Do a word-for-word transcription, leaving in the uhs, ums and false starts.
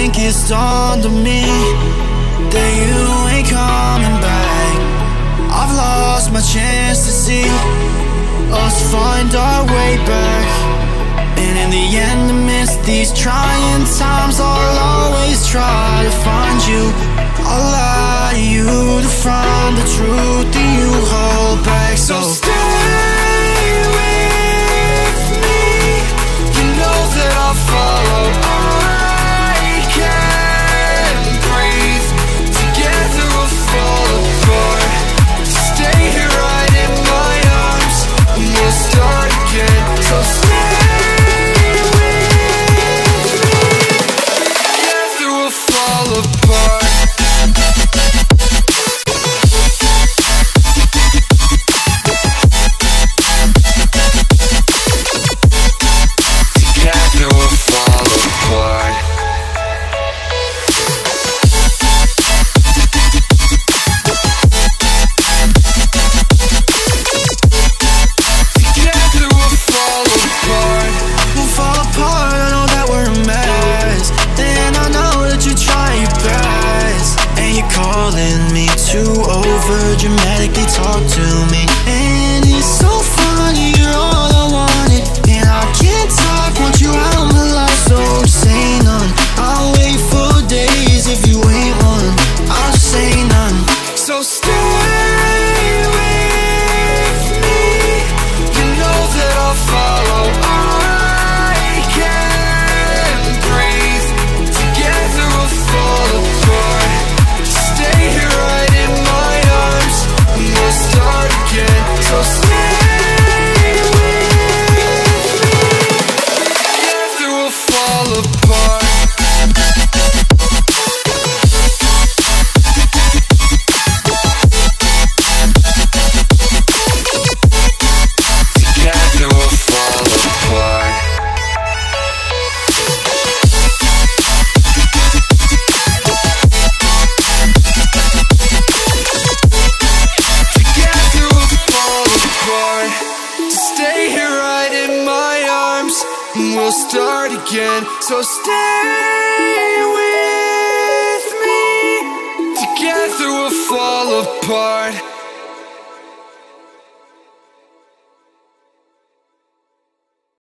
think it's dawned on me that you ain't coming back. I've lost my chance to see us find our way back. And in the end, amidst these trying times, I'll always try to find you. I'll lie to you to find the truth that you hold back. So stay. Calling me too over dramatically, talk to me. And it's so funny, you're all I wanted. And I can't talk, want you out of my life, so just say none. I'll wait for days if you ain't one. I'll say none. So stay with me, you know that I'll follow. I can't breathe, together we'll fall apart. So stay with me, together we'll fall apart. Together we'll fall apart. We'll start again, so stay with me. Together we'll fall apart.